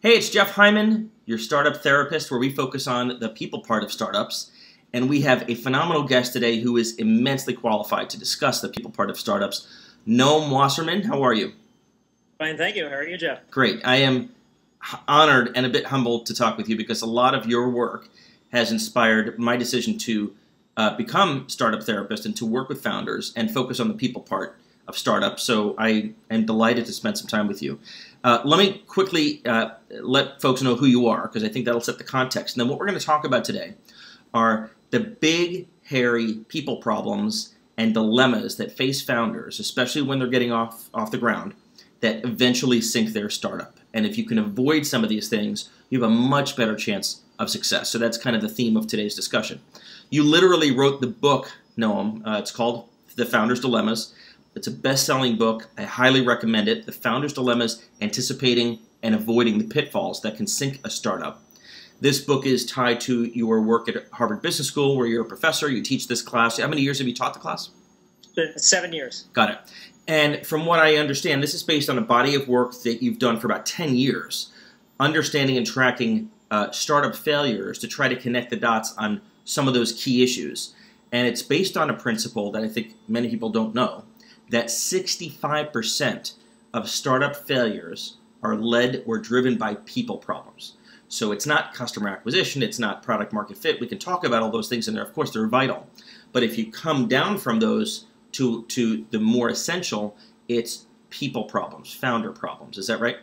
Hey, it's Jeff Hyman, your startup therapist, where we focus on the people part of startups. And we have a phenomenal guest today who is immensely qualified to discuss the people part of startups. Noam Wasserman, how are you? Fine, thank you. How are you, Jeff? Great. I am honored and a bit humbled to talk with you because a lot of your work has inspired my decision to become startup therapist and to work with founders and focus on the people part of startups. So I am delighted to spend some time with you. Let me quickly let folks know who you are, because I think that'll set the context. And then what we're going to talk about today are the big, hairy people problems and dilemmas that face founders, especially when they're getting off the ground, that eventually sink their startup. And if you can avoid some of these things, you have a much better chance of success. So that's kind of the theme of today's discussion. You literally wrote the book, Noam. It's called The Founder's Dilemmas. It's a best-selling book. I highly recommend it. The Founder's Dilemmas, Anticipating and Avoiding the Pitfalls That Can Sink a Startup. This book is tied to your work at Harvard Business School, where you're a professor. You teach this class. How many years have you taught the class? 7 years. Got it. And from what I understand, this is based on a body of work that you've done for about 10 years, understanding and tracking startup failures to try to connect the dots on some of those key issues. And it's based on a principle that I think many people don't know, that 65% of startup failures are led or driven by people problems. So it's not customer acquisition, it's not product market fit. We can talk about all those things in there. Of course, they're vital. But if you come down from those to the more essential, it's people problems, founder problems. Is that right?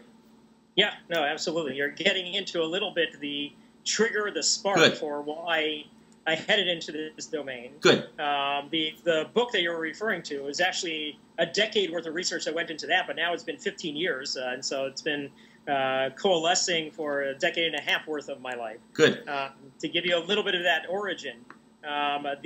Yeah, no, absolutely. You're getting into a little bit the trigger, the spark for why I headed into this domain. Good. The book that you're referring to is actually a decade worth of research that went into that, but now it's been 15 years, and so it's been coalescing for a decade and a half worth of my life. Good. To give you a little bit of that origin, back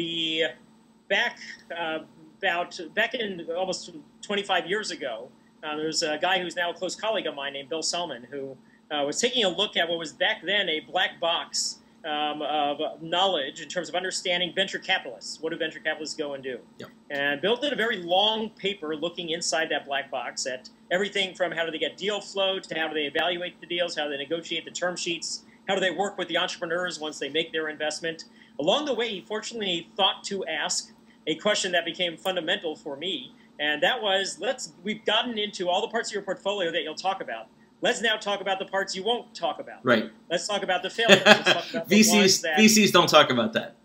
in almost 25 years ago, there was a guy who's now a close colleague of mine named Bill Selman, who was taking a look at what was back then a black box of knowledge in terms of understanding venture capitalists. What do venture capitalists go and do? Yep. And Bill did a very long paper looking inside that black box at everything from how do they get deal flow to how do they evaluate the deals, how do they negotiate the term sheets, how do they work with the entrepreneurs once they make their investment. Along the way, he fortunately thought to ask a question that became fundamental for me, and that was, we've gotten into all the parts of your portfolio that you'll talk about. Let's now talk about the parts you won't talk about. Right. Let's talk about the failures. Let's talk about the VCs don't talk about that.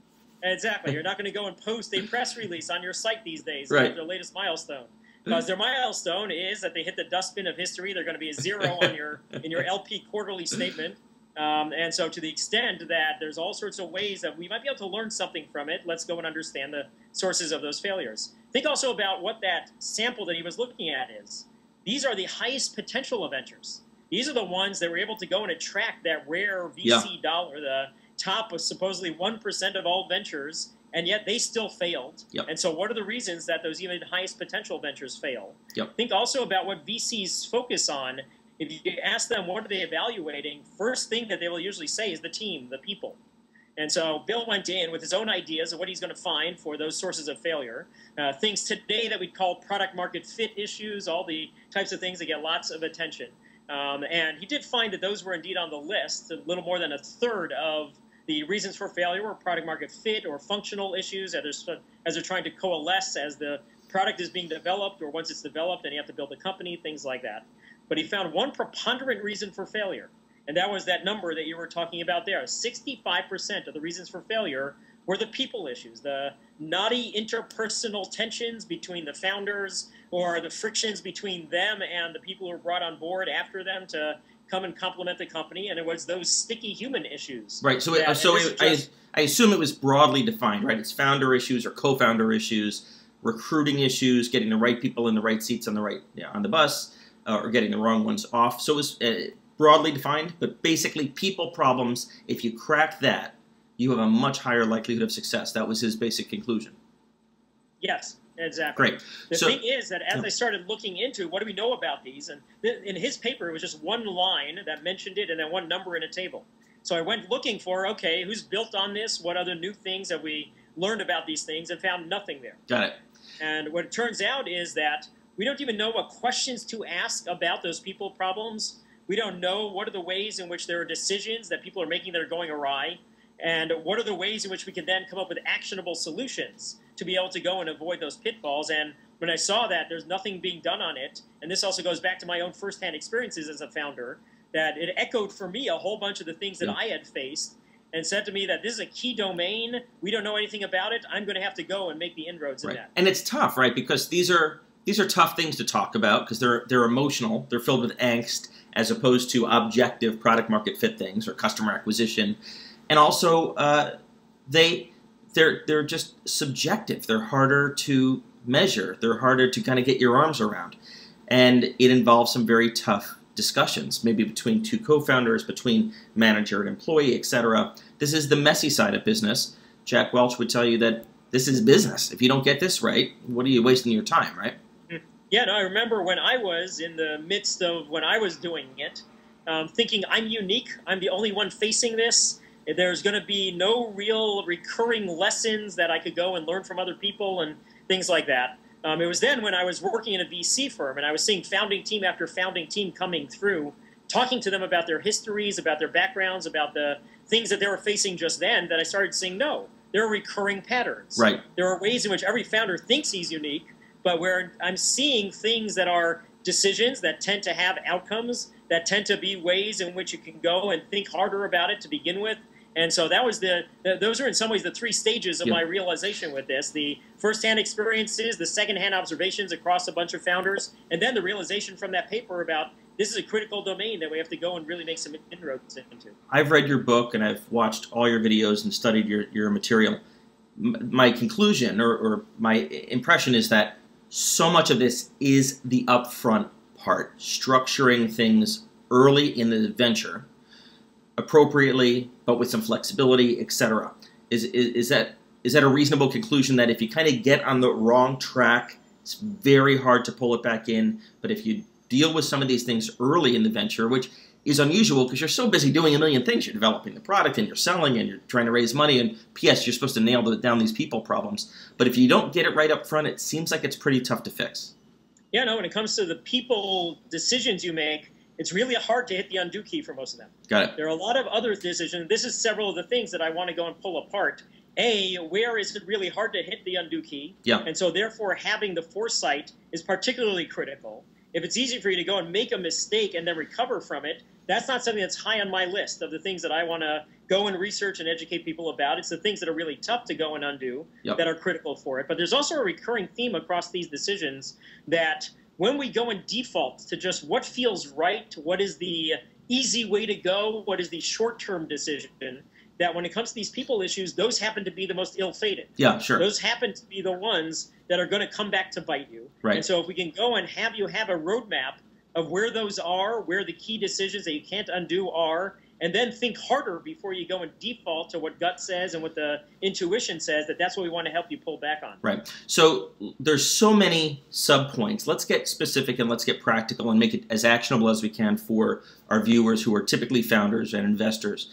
Exactly. You're not going to go and post a press release on your site these days about their latest milestone, because their milestone is that they hit the dustbin of history. They're going to be a zero on in your LP quarterly statement. And so to the extent that there's all sorts of ways that we might be able to learn something from it, let's go and understand the sources of those failures. Think also about what that sample that he was looking at is. These are the highest potential ventures. These are the ones that were able to go and attract that rare VC dollar, the top was supposedly 1% of all ventures, and yet they still failed. Yep. And so what are the reasons that those even highest potential ventures fail? Yep. Think also about what VCs focus on. If you ask them what are they evaluating, first thing that they will usually say is the team, the people. And so Bill went in with his own ideas of what he's going to find for those sources of failure. Things today that we'd call product market fit issues, all the types of things that get lots of attention. And he did find that those were indeed on the list. A little more than a third of the reasons for failure were product market fit or functional issues as they're trying to coalesce as the product is being developed, or once it's developed and you have to build a company, things like that. But he found one preponderant reason for failure. And that was that number that you were talking about there. 65% of the reasons for failure were the people issues, the knotty interpersonal tensions between the founders or the frictions between them and the people who were brought on board after them to come and complement the company. And it was those sticky human issues. Right. So, I assume it was broadly defined, right? It's founder issues or co-founder issues, recruiting issues, getting the right people in the right seats on the on the bus, or getting the wrong ones off. So it was broadly defined, but basically people problems, if you crack that, you have a much higher likelihood of success. That was his basic conclusion. Yes, exactly. Great. The thing is that as I started looking into what do we know about these, and in his paper it was just one line that mentioned it and then one number in a table. So I went looking for, okay, who's built on this? What other new things have we learned about these things, and found nothing there. Got it. And what it turns out is that we don't even know what questions to ask about those people problems We don't know what are the ways in which there are decisions that people are making that are going awry, and what are the ways in which we can then come up with actionable solutions to be able to go and avoid those pitfalls. And when I saw that, there's nothing being done on it, and this also goes back to my own firsthand experiences as a founder, that it echoed for me a whole bunch of the things that I had faced, and said to me that this is a key domain, we don't know anything about it, I'm going to have to go and make the inroads in that. And it's tough, right? Because these are tough things to talk about because they're emotional, they're filled with angst, as opposed to objective product market fit things or customer acquisition. And also, they're just subjective. They're harder to measure. They're harder to kind of get your arms around. And it involves some very tough discussions, maybe between two co-founders, between manager and employee, etc. This is the messy side of business. Jack Welch would tell you that this is business. If you don't get this right, what are you wasting your time, right? Yeah, no, I remember when I was in the midst of when I was doing it, thinking I'm unique, I'm the only one facing this, there's going to be no real recurring lessons that I could go and learn from other people and things like that. It was then when I was working in a VC firm and I was seeing founding team after founding team coming through, talking to them about their histories, about their backgrounds, about the things that they were facing just then, that I started saying, no, there are recurring patterns. Right. There are ways in which every founder thinks he's unique, but where I'm seeing things that are decisions that tend to have outcomes, that tend to be ways in which you can go and think harder about it to begin with. And so that was those are in some ways the three stages of my realization with this: the firsthand experiences, the secondhand observations across a bunch of founders, and then the realization from that paper about this is a critical domain that we have to go and really make some inroads into. I've read your book and I've watched all your videos and studied your material. My conclusion or my impression is that so much of this is the upfront part, structuring things early in the venture, appropriately, but with some flexibility, etc. Is that a reasonable conclusion, that if you kind of get on the wrong track, it's very hard to pull it back in, but if you deal with some of these things early in the venture, which is unusual because you're so busy doing a million things, you're developing the product and you're selling and you're trying to raise money, and P.S. you're supposed to nail down these people problems. But if you don't get it right up front, it seems like it's pretty tough to fix. Yeah, no, when it comes to the people decisions you make, it's really hard to hit the undo key for most of them. Got it. There are a lot of other decisions. This is several of the things that I want to go and pull apart. A, where is it really hard to hit the undo key? Yeah. And so therefore having the foresight is particularly critical. If it's easy for you to go and make a mistake and then recover from it, that's not something that's high on my list of the things that I want to go and research and educate people about. It's the things that are really tough to go and undo that are critical for it. But there's also a recurring theme across these decisions that when we go and default to just what feels right, what is the easy way to go, what is the short-term decision, that when it comes to these people issues, those happen to be the most ill-fated. Yeah, sure. Those happen to be the ones that are going to come back to bite you. Right. And so if we can go and have you have a roadmap of where those are, where the key decisions that you can't undo are, and then think harder before you go and default to what gut says and what the intuition says, that that's what we want to help you pull back on. Right. So there's so many sub-points. Let's get specific and let's get practical and make it as actionable as we can for our viewers who are typically founders and investors.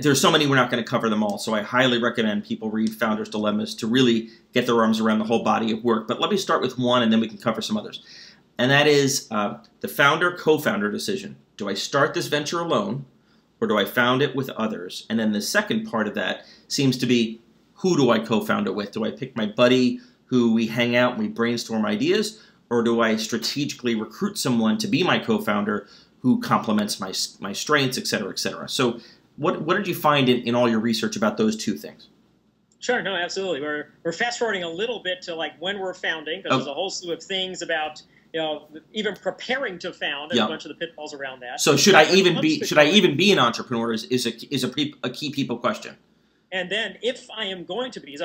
There's so many, we're not going to cover them all, so I highly recommend people read Founder's Dilemmas to really get their arms around the whole body of work. But let me start with one, and then we can cover some others. And that is the founder-co-founder decision. Do I start this venture alone, or do I found it with others? And then the second part of that seems to be, who do I co-found it with? Do I pick my buddy who we hang out and we brainstorm ideas, or do I strategically recruit someone to be my co-founder who complements my strengths, et cetera, et cetera? So What did you find in all your research about those two things? Sure, no, absolutely. We're fast-forwarding a little bit to like when we're founding, because there's a whole slew of things about, you know, even preparing to found and a bunch of the pitfalls around that. So should I even be an entrepreneur is a key people question. And then if I am going to be,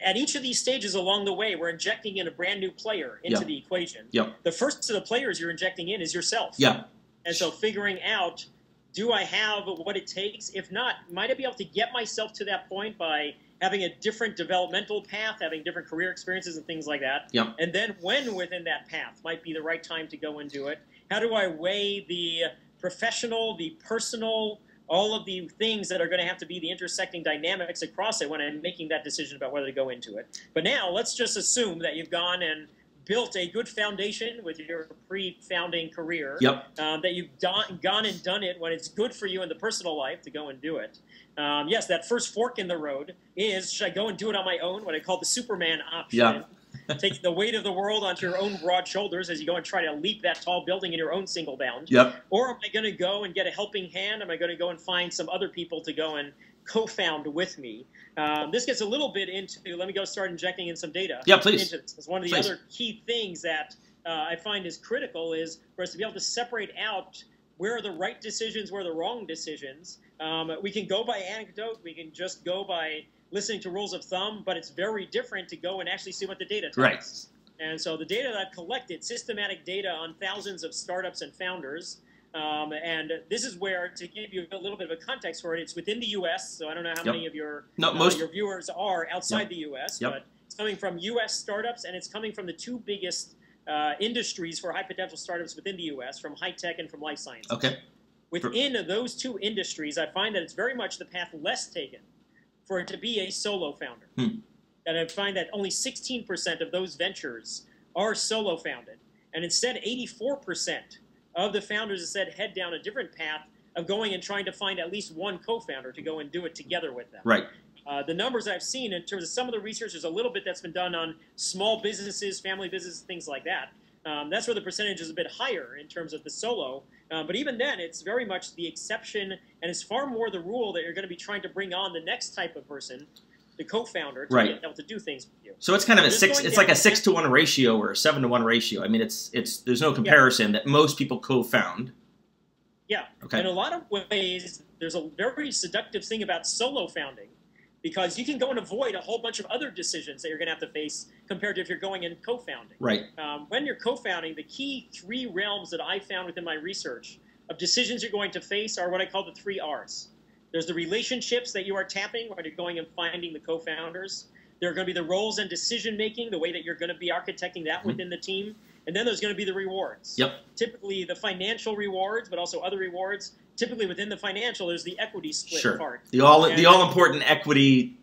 at each of these stages along the way, we're injecting in a brand new player into the equation. The first of the players you're injecting in is yourself. And so figuring out, do I have what it takes? If not, might I be able to get myself to that point by having a different developmental path, having different career experiences and things like that? And then when within that path might be the right time to go and do it? How do I weigh the professional, the personal, all of the things that are going to have to be the intersecting dynamics across it when I'm making that decision about whether to go into it? But now let's just assume that you've gone and you've built a good foundation with your pre-founding career, yep. That you've gone and done it when it's good for you in the personal life to go and do it. Yes, that first fork in the road is, should I go and do it on my own? What I call the Superman option. Yep. Take the weight of the world onto your own broad shoulders as you go and try to leap that tall building in your own single bound. Yep. Or am I going to go and get a helping hand? Am I going to go and find some other people to go and co-found with me? This gets a little bit into, let me go start injecting in some data. Yeah, please. Into this. It's one of the other key things that I find is critical is for us to be able to separate out where are the right decisions, where are the wrong decisions. We can go by anecdote. We can just go by listening to rules of thumb, but it's very different to go and actually see what the data tells us. Right. And so the data that I've collected, systematic data on thousands of startups and founders, and this is where, to give you a little bit of a context for it, it's within the U.S., so I don't know how many of your viewers are outside the U.S., but it's coming from U.S. startups, and it's coming from the two biggest industries for high potential startups within the U.S., from high tech and from life sciences. Okay. Within those two industries, I find that it's very much the path less taken for it to be a solo founder. Hmm. And I find that only 16% of those ventures are solo founded. And instead, 84% of the founders instead head down a different path of going and trying to find at least one co-founder to go and do it together with them. Right. The numbers I've seen in terms of some of the research, there's a little bit that's been done on small businesses, family businesses, things like that. That's where the percentage is a bit higher in terms of the solo. But even then, it's very much the exception, and it's far more the rule that you're going to be trying to bring on the next type of person, the co-founder, to be able to do things with you. So it's kind of a 6-to-1 ratio or a 7-to-1 ratio. I mean, it's there's no comparison that most people co-found. Yeah. Okay. In a lot of ways, there's a very seductive thing about solo founding, because you can go and avoid a whole bunch of other decisions that you're going to have to face compared to if you're going in co-founding. Right. When you're co-founding, the key three realms that I found within my research of decisions you're going to face are what I call the 3 Rs. There's the relationships that you are tapping when you're going and finding the co-founders. There are going to be the roles and decision-making, the way that you're going to be architecting that within the team. And then there's going to be the rewards. Yep. Typically the financial rewards, but also other rewards. Typically within the financial, there's the equity split part. The all-important equity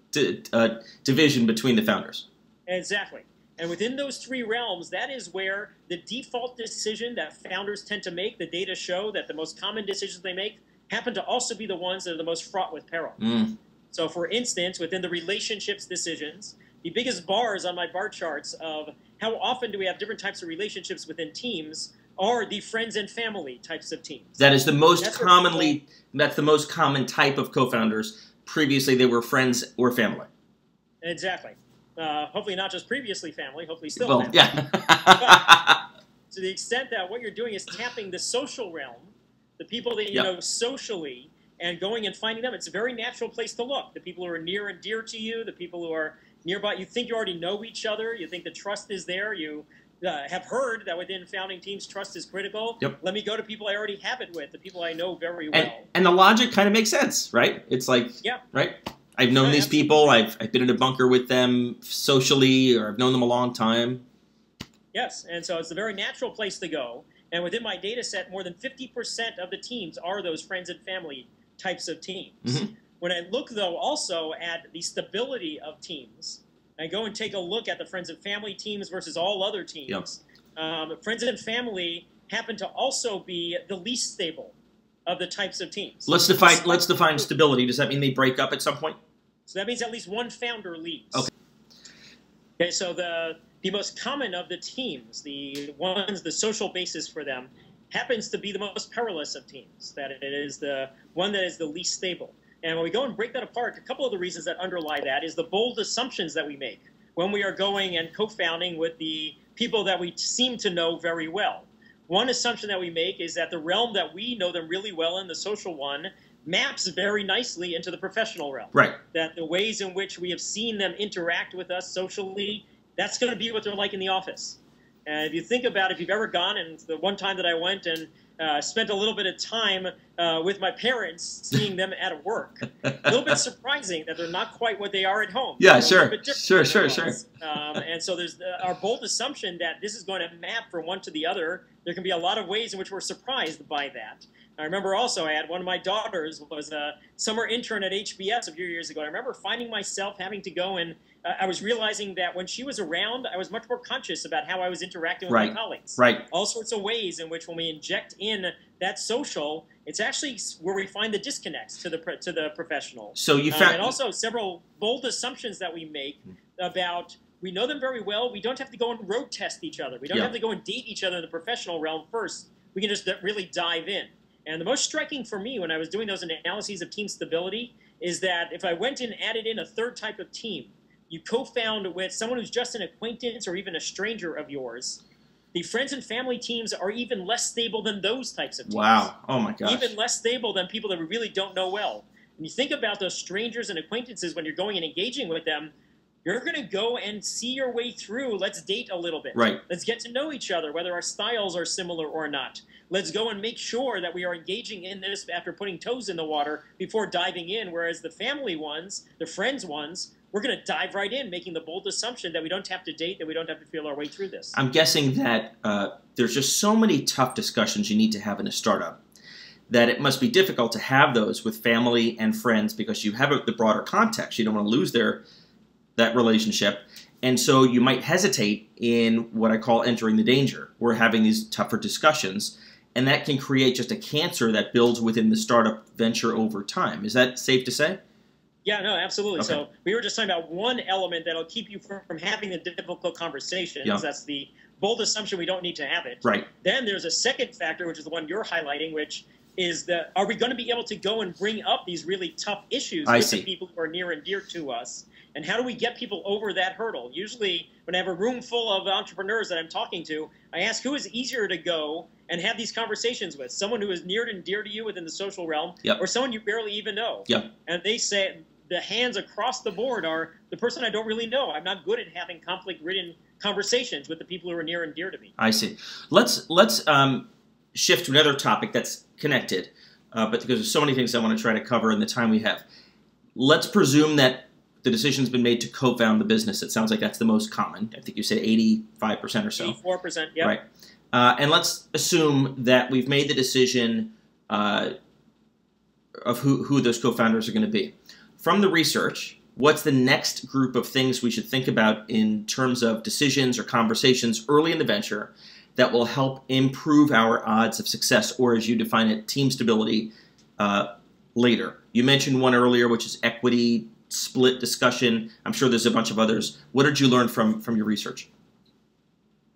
division between the founders. Exactly. And within those three realms, that is where the default decision that founders tend to make, the data show that the most common decisions they make happen to also be the ones that are the most fraught with peril. Mm. So for instance, within the relationships decisions, the biggest bars on my bar charts of how often do we have different types of relationships within teams are the friends and family types of teams. That is the most that's the most common type of co-founders. Previously, they were friends or family. Exactly. Hopefully not just previously family, hopefully still family. Yeah. But to the extent that what you're doing is tapping the social realm, the people that you know socially, and going and finding them, it's a very natural place to look. The people who are near and dear to you, the people who are nearby, you think you already know each other, you think the trust is there, you have heard that within founding teams, trust is critical. Yep. Let me go to people I already have it with, the people I know very well. And the logic kind of makes sense, right? It's like, right? I've known these people, I've been in a bunker with them socially, or I've known them a long time. Yes, and so it's a very natural place to go. And within my data set, more than 50% of the teams are those friends and family types of teams. Mm-hmm. When I look, though, also at the stability of teams, I go and take a look at the friends and family teams versus all other teams. Yep. Friends and family happen to also be the least stable of the types of teams. Let's define stability. Does that mean they break up at some point? So that means at least one founder leaves. Okay. Okay. So the most common of the teams, the ones, the social basis for them, happens to be the most perilous of teams. That it is the one that is the least stable. And when we go and break that apart, a couple of the reasons that underlie that is the bold assumptions that we make when we are going and co-founding with the people that we seem to know very well. One assumption that we make is that the realm that we know them really well in, the social one, maps very nicely into the professional realm. Right. That the ways in which we have seen them interact with us socially, that's going to be what they're like in the office. And if you think about it, if you've ever gone, and the one time that I went and spent a little bit of time with my parents, seeing them at work. A little bit surprising that they're not quite what they are at home. Yeah, sure. And so there's our bold assumption that this is going to map from one to the other. There can be a lot of ways in which we're surprised by that. I remember also I had one of my daughters was a summer intern at HBS a few years ago. I remember finding myself having to go and I was realizing that when she was around, I was much more conscious about how I was interacting with my colleagues. Right. All sorts of ways in which when we inject in that social, it's actually where we find the disconnects to the professional. So you found and also several bold assumptions that we make about we know them very well. We don't have to go and road test each other. We don't have to go and date each other in the professional realm first. We can just really dive in. And the most striking for me when I was doing those analyses of team stability is that if I went and added in a third type of team, you co-found with someone who's just an acquaintance or even a stranger of yours, the friends and family teams are even less stable than those types of teams. Wow. Oh, my gosh. Even less stable than people that we really don't know well. When you think about those strangers and acquaintances when you're going and engaging with them, you're going to go and see your way through. Let's date a little bit. Right. Let's get to know each other, whether our styles are similar or not. Let's go and make sure that we are engaging in this after putting toes in the water before diving in, whereas the family ones, the friends ones, we're going to dive right in, making the bold assumption that we don't have to date, that we don't have to feel our way through this. I'm guessing that there's just so many tough discussions you need to have in a startup that it must be difficult to have those with family and friends because you have the broader context. You don't want to lose that relationship. And so you might hesitate in what I call entering the danger. We're having these tougher discussions, and that can create just a cancer that builds within the startup venture over time. Is that safe to say? Yeah, no, absolutely. Okay. So we were just talking about one element that'll keep you from having the difficult conversations. Yeah. That's the bold assumption we don't need to have it. Right. Then there's a second factor, which is the one you're highlighting, which is that are we going to be able to go and bring up these really tough issues with the people who are near and dear to us? And how do we get people over that hurdle? Usually when I have a room full of entrepreneurs that I'm talking to, I ask who is easier to go and have these conversations with, someone who is near and dear to you within the social realm or someone you barely even know. Yep. And they say the hands across the board are the person I don't really know. I'm not good at having conflict-ridden conversations with the people who are near and dear to me. I see. Let's shift to another topic that's connected, but because there's so many things I want to try to cover in the time we have. Let's presume that the decision's been made to co-found the business. It sounds like that's the most common. I think you said 85% or so. 84%, yeah. Right. And let's assume that we've made the decision of who those co-founders are going to be. From the research, what's the next group of things we should think about in terms of decisions or conversations early in the venture that will help improve our odds of success, or as you define it, team stability later? You mentioned one earlier, which is equity split discussion. I'm sure there's a bunch of others. What did you learn from your research?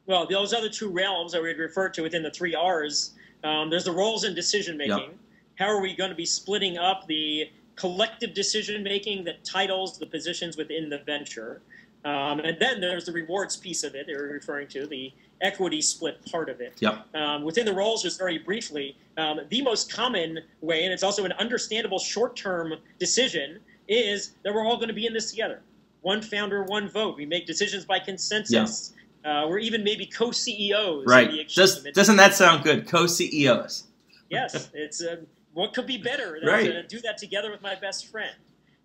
Well, those other two realms that we would refer to within the three R's, there's the roles in decision-making. Yep. How are we going to be splitting up the collective decision-making, the titles, the positions within the venture? And then there's the rewards piece of it they were referring to, the equity split part of it. Yep. Within the roles, just very briefly, the most common way, and it's also an understandable short-term decision, is that we're all going to be in this together. One founder, one vote. We make decisions by consensus. Yep. We're even maybe co-CEOs. Right. Doesn't that sound good? Co-CEOs. Yes. It's what could be better than to do that together with my best friend?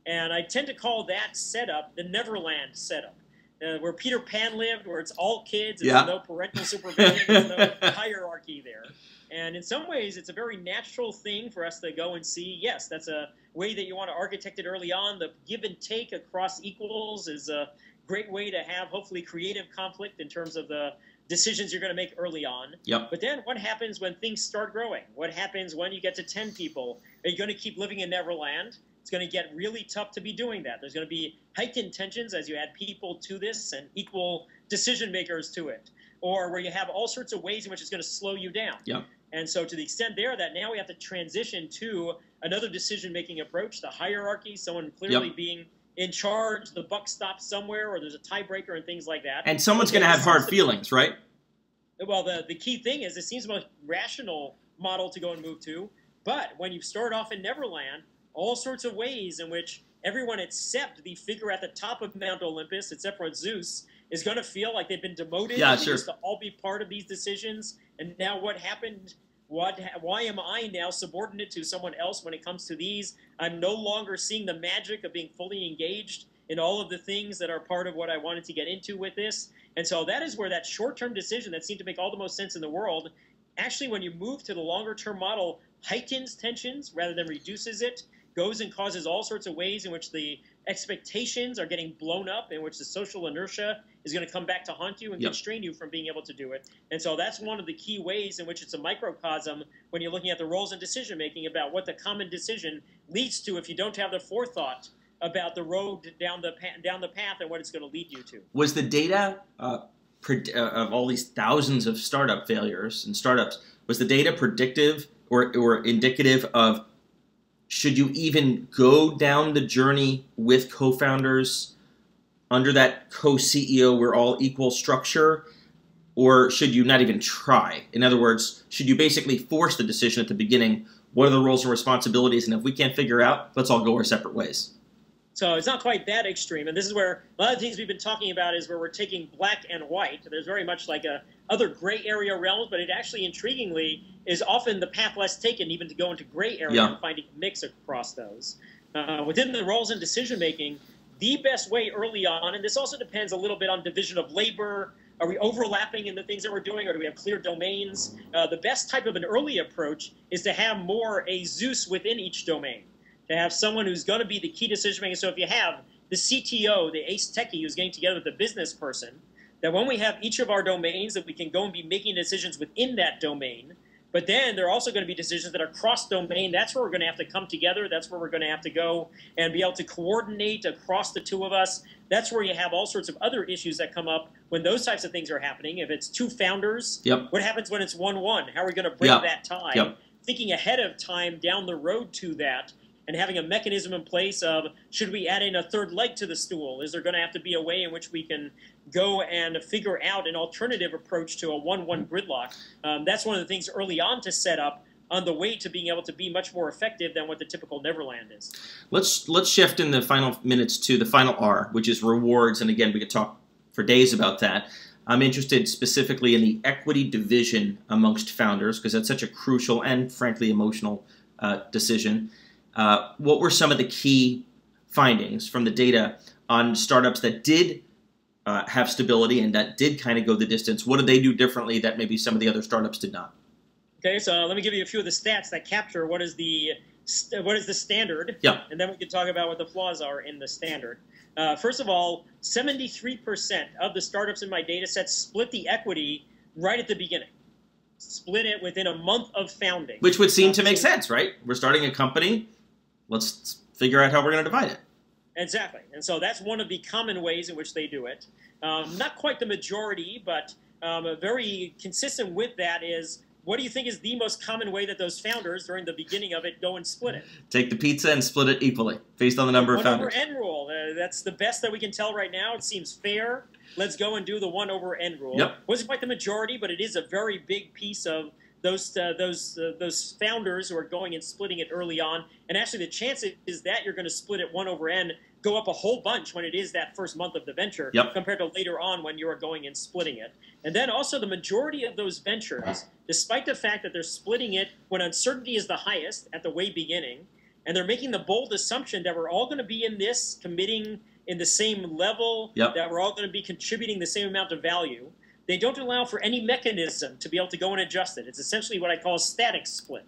And I tend to call that setup the Neverland setup, where Peter Pan lived, where it's all kids, and there's no parental supervision, there's no hierarchy there. And in some ways, it's a very natural thing for us to go and see, yes, that's a way that you want to architect it early on. The give and take across equals is a great way to have, hopefully, creative conflict in terms of the decisions you're going to make early on. Yep. But then what happens when things start growing? What happens when you get to 10 people? Are you going to keep living in Neverland? It's going to get really tough to be doing that. There's going to be heightened tensions as you add people to this and equal decision makers to it, or where you have all sorts of ways in which it's going to slow you down. Yep. And so to the extent there that now we have to transition to another decision-making approach, the hierarchy, someone clearly being in charge, the buck stops somewhere, or there's a tiebreaker and things like that. And someone's going to have hard feelings, right? Well, the key thing is it seems the most rational model to go and move to. But when you start off in Neverland, all sorts of ways in which everyone except the figure at the top of Mount Olympus, except for Zeus, is going to feel like they've been demoted. Yeah, sure. They used to all be part of these decisions. And now what happened? Why am I now subordinate to someone else when it comes to these? I'm no longer seeing the magic of being fully engaged in all of the things that are part of what I wanted to get into with this. And so that is where that short-term decision that seemed to make all the most sense in the world, actually when you move to the longer-term model, heightens tensions rather than reduces it, goes and causes all sorts of ways in which the expectations are getting blown up, in which the social inertia is going to come back to haunt you and constrain you from being able to do it. And so that's one of the key ways in which it's a microcosm when you're looking at the roles in decision-making about what the common decision leads to if you don't have the forethought about the road down the path and what it's going to lead you to. Was the data of all these thousands of startup failures and startups, was the data predictive or indicative of should you even go down the journey with co-founders under that co-CEO, we're all equal structure, or should you not even try? In other words, should you basically force the decision at the beginning? What are the roles and responsibilities? And if we can't figure out, let's all go our separate ways. So it's not quite that extreme. And this is where a lot of things we've been talking about is where we're taking black and white. There's very much like a other gray area realms, but it actually intriguingly is often the path less taken even to go into gray area and finding a mix across those. Within the roles and decision-making, the best way early on, and this also depends a little bit on division of labor, are we overlapping in the things that we're doing, or do we have clear domains? The best type of an early approach is to have more a Zeus within each domain, to have someone who's going to be the key decision maker. So if you have the CTO, the ace techie who's getting together with the business person, that when we have each of our domains that we can go and be making decisions within that domain, but then there are also going to be decisions that are cross-domain. That's where we're going to have to come together. That's where we're going to have to go and be able to coordinate across the two of us. That's where you have all sorts of other issues that come up when those types of things are happening. If it's two founders, what happens when it's 1-1? How are we going to break that tie? Thinking ahead of time down the road to that, and having a mechanism in place of, should we add in a third leg to the stool? Is there going to have to be a way in which we can go and figure out an alternative approach to a 1-1 gridlock? That's one of the things early on to set up on the way to being able to be much more effective than what the typical Neverland is. Let's shift in the final minutes to the final R, which is rewards. And again, we could talk for days about that. I'm interested specifically in the equity division amongst founders, because that's such a crucial and frankly emotional decision. What were some of the key findings from the data on startups that did have stability and that did kind of go the distance? What did they do differently that maybe some of the other startups did not? Okay, so let me give you a few of the stats that capture what is the standard, and then we can talk about what the flaws are in the standard. First of all, 73% of the startups in my data set split the equity right at the beginning. Split it within a month of founding. Which would seem to make sense, right? We're starting a company. Let's figure out how we're going to divide it. Exactly. And so that's one of the common ways in which they do it. Not quite the majority, but very consistent with that is, what do you think is the most common way that those founders during the beginning of it go and split it? Take the pizza and split it equally based on the number of founders. 1/n rule. That's the best that we can tell right now. It seems fair. Let's go and do the 1/n rule. Wasn't quite the majority, but it is a very big piece of those founders who are going and splitting it early on. And actually, the chance is that you're going to split it 1/n go up a whole bunch when it is that first month of the venture compared to later on when you are going and splitting it. And then also the majority of those ventures, despite the fact that they're splitting it when uncertainty is the highest at the way beginning, and they're making the bold assumption that we're all going to be in this, committing in the same level, that we're all going to be contributing the same amount of value, they don't allow for any mechanism to be able to go and adjust it. It's essentially what I call a static split.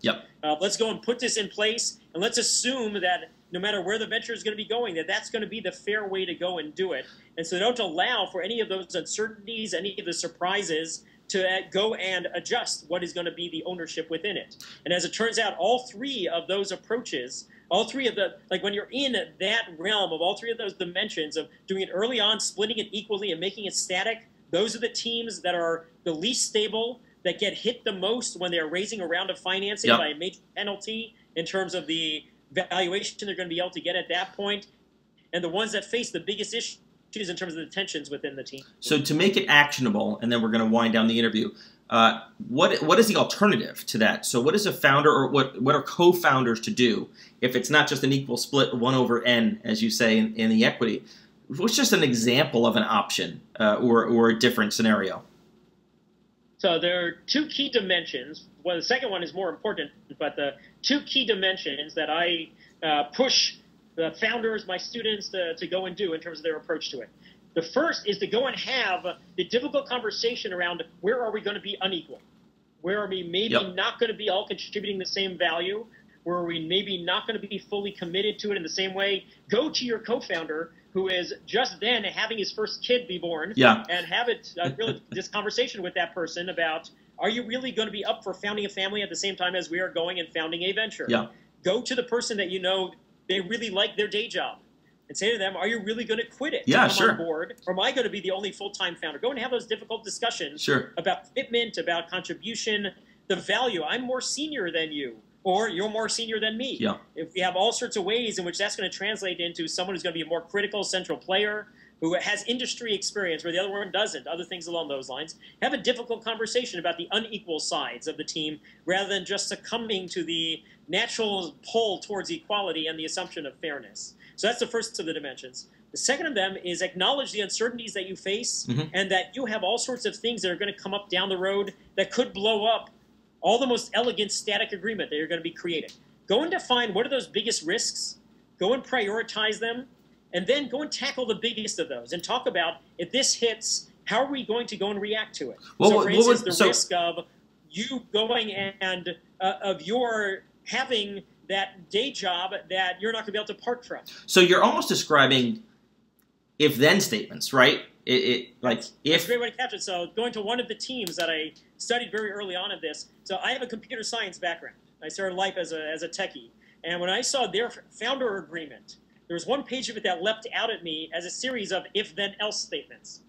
Let's go and put this in place, and let's assume that no matter where the venture is going to be going, that that's going to be the fair way to go and do it. And so they don't allow for any of those uncertainties, any of the surprises, to go and adjust what is going to be the ownership within it. And as it turns out, all three of those approaches, all three of the, like when you're in that realm of all three of those dimensions of doing it early on, splitting it equally and making it static, those are the teams that are the least stable, that get hit the most when they're raising a round of financing by a major penalty in terms of the valuation they're going to be able to get at that point, and the ones that face the biggest issues in terms of the tensions within the team. So to make it actionable, and then we're going to wind down the interview, what is the alternative to that? So what is a founder, or what are co-founders to do if it's not just an equal split 1/n, as you say, in the equity? What's just an example of an option or a different scenario? So there are two key dimensions. Well, the second one is more important, but the two key dimensions that I push the founders, my students, to go and do in terms of their approach to it. The first is to go and have the difficult conversation around where are we going to be unequal? Where are we maybe not going to be all contributing the same value? where we maybe not going to be fully committed to it in the same way, go to your co-founder who is just then having his first kid be born, and have it really this conversation with that person about, are you really going to be up for founding a family at the same time as we are going and founding a venture? Yeah. Go to the person that you know they really like their day job and say to them, are you really going to quit it? Yeah, sure. On board, or am I going to be the only full-time founder? Go and have those difficult discussions about commitment, about contribution, the value. I'm more senior than you, or you're more senior than me. Yeah. If we have all sorts of ways in which that's going to translate into someone who's going to be a more critical central player, who has industry experience where the other one doesn't, other things along those lines, have a difficult conversation about the unequal sides of the team rather than just succumbing to the natural pull towards equality and the assumption of fairness. So that's the first of the dimensions. The second of them is acknowledge the uncertainties that you face and that you have all sorts of things that are going to come up down the road that could blow up all the most elegant static agreement that you're going to be creating. Go and define what are those biggest risks, go and prioritize them, and then go and tackle the biggest of those and talk about, if this hits, how are we going to go and react to it? Well, so, for instance, the risk of you going and of your having that day job that you're not going to be able to part from. So you're almost describing if-then statements, right? That's a great way to catch it. So going to one of the teams that I studied very early on of this, so I have a computer science background. I started life as a techie. And when I saw their founder agreement, there was one page of it that leapt out at me as a series of if-then-else statements.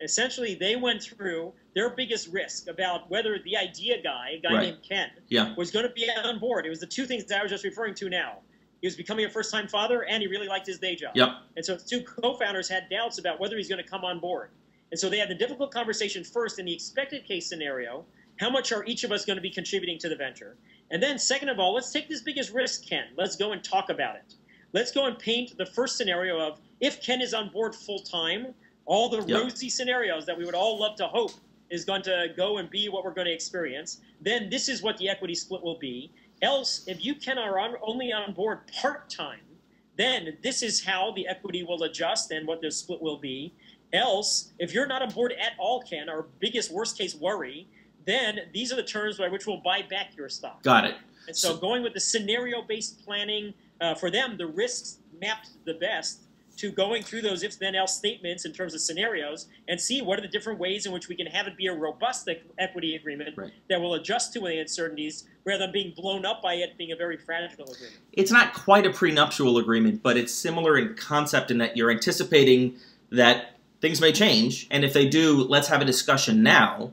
Essentially, they went through their biggest risk about whether the idea guy, a guy named Ken, was going to be on board. It was the two things that I was just referring to now. He was becoming a first-time father, and he really liked his day job. And so two co-founders had doubts about whether he's going to come on board. And so they had the difficult conversation first in the expected case scenario, how much are each of us going to be contributing to the venture? And then second of all, let's take this biggest risk, Ken. Let's go and talk about it. Let's go and paint the first scenario of, if Ken is on board full-time, all the rosy scenarios that we would all love to hope is going to go and be what we're going to experience, then this is what the equity split will be. Else, if you, Ken, are only on board part-time, then this is how the equity will adjust and what the split will be. Else, if you're not on board at all, Ken, our biggest worst-case worry, then these are the terms by which we'll buy back your stock. Got it. And so going with the scenario-based planning, for them, the risks mapped the best to going through those if-then-else statements in terms of scenarios and see what are the different ways in which we can have it be a robust equity agreement that will adjust to the uncertainties rather than being blown up by it being a very fragile agreement. It's not quite a prenuptial agreement, but it's similar in concept in that you're anticipating that things may change, and if they do, let's have a discussion now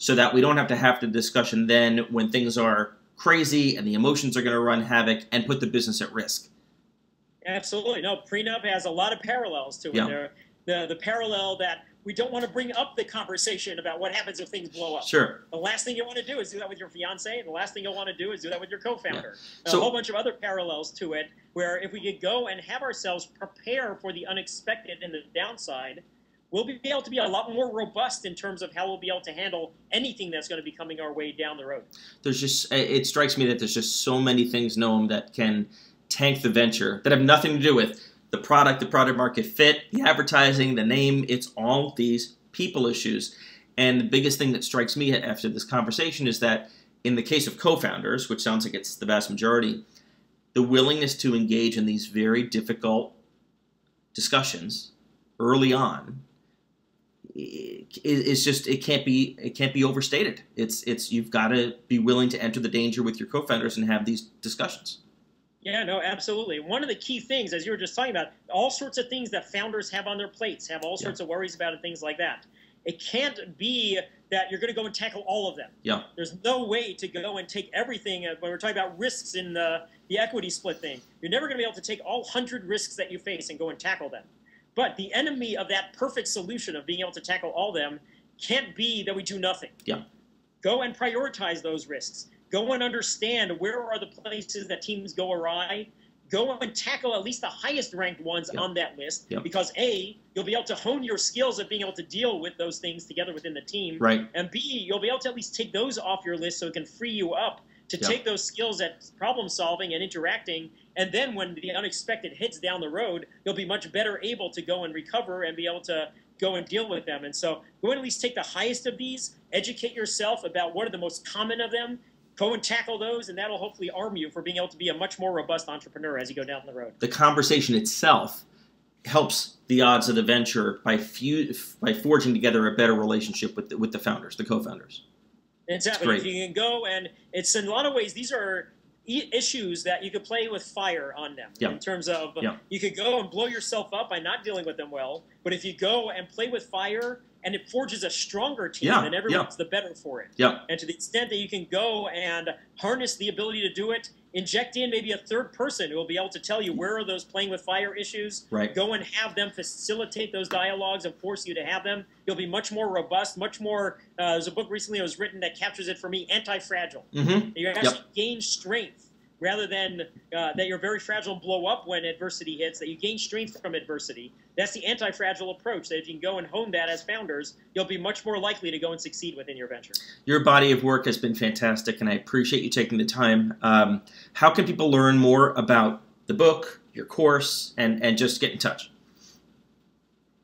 so that we don't have to have the discussion then when things are crazy and the emotions are going to run havoc and put the business at risk. Absolutely. No, prenup has a lot of parallels to it. The parallel that we don't want to bring up the conversation about what happens if things blow up. The last thing you want to do is do that with your fiance, and the last thing you'll want to do is do that with your co-founder. A whole bunch of other parallels to it, where if we could go and have ourselves prepare for the unexpected and the downside, we'll be able to be a lot more robust in terms of how we'll be able to handle anything that's going to be coming our way down the road. There's just, it strikes me that there's just so many things, Noam, that can tank the venture that have nothing to do with the product market fit, the advertising, the name. It's all these people issues. And the biggest thing that strikes me after this conversation is that in the case of co-founders, which sounds like it's the vast majority, the willingness to engage in these very difficult discussions early on is just, it can't be overstated. It's you've got to be willing to enter the danger with your co-founders and have these discussions. Yeah, no, absolutely. One of the key things, as you were just talking about, all sorts of things that founders have on their plates, have all sorts of worries about and things like that. It can't be that you're going to go and tackle all of them. There's no way to go and take everything. When we're talking about risks in the equity split thing, you're never going to be able to take all 100 risks that you face and go and tackle them. But the enemy of that perfect solution of being able to tackle all of them can't be that we do nothing. Go and prioritize those risks. Go and understand where are the places that teams go awry. Go and tackle at least the highest ranked ones on that list because A, you'll be able to hone your skills of being able to deal with those things together within the team. And B, you'll be able to at least take those off your list so it can free you up to take those skills at problem solving and interacting, and then when the unexpected hits down the road, you'll be much better able to go and recover and be able to go and deal with them. And so go and at least take the highest of these, educate yourself about what are the most common of them, go and tackle those, and that'll hopefully arm you for being able to be a much more robust entrepreneur as you go down the road. The conversation itself helps the odds of the venture by forging together a better relationship with the founders, the co-founders. Exactly. If you can go, and it's in a lot of ways, these are issues that you could play with fire on them. Yep. In terms of, yep, you could go and blow yourself up by not dealing with them well, but if you go and play with fire, and it forges a stronger team, yeah, and everyone's, yeah, the better for it. Yeah. And to the extent that you can go and harness the ability to do it, inject in maybe a third person who will be able to tell you where are those playing with fire issues. Right. Go and have them facilitate those dialogues and force you to have them. You'll be much more robust, much more, there's a book recently that was written that captures it for me, Anti-Fragile. Mm-hmm. You actually, yep, gain strength. Rather than that you're very fragile and blow up when adversity hits, that you gain strength from adversity. That's the anti-fragile approach, that if you can go and hone that as founders, you'll be much more likely to go and succeed within your venture. Your body of work has been fantastic, and I appreciate you taking the time. How can people learn more about the book, your course, and just get in touch?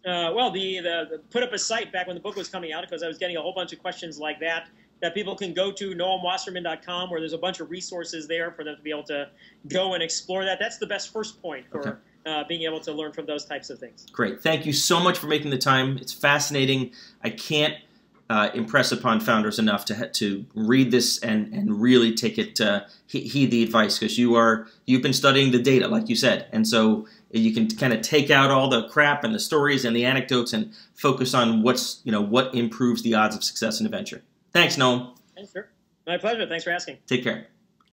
Well, the put up a site back when the book was coming out, because I was getting a whole bunch of questions like that, that people can go to, noamwasserman.com, where there's a bunch of resources there for them to be able to go and explore that. That's the best first point for, okay, being able to learn from those types of things. Great. Thank you so much for making the time. It's fascinating. I can't impress upon founders enough to read this and really take it, heed the advice, because you've been studying the data, like you said, and so you can kind of take out all the crap and the stories and the anecdotes and focus on what's, you know, what improves the odds of success in a venture. Thanks, Noam. Thanks, sir. My pleasure. Thanks for asking. Take care.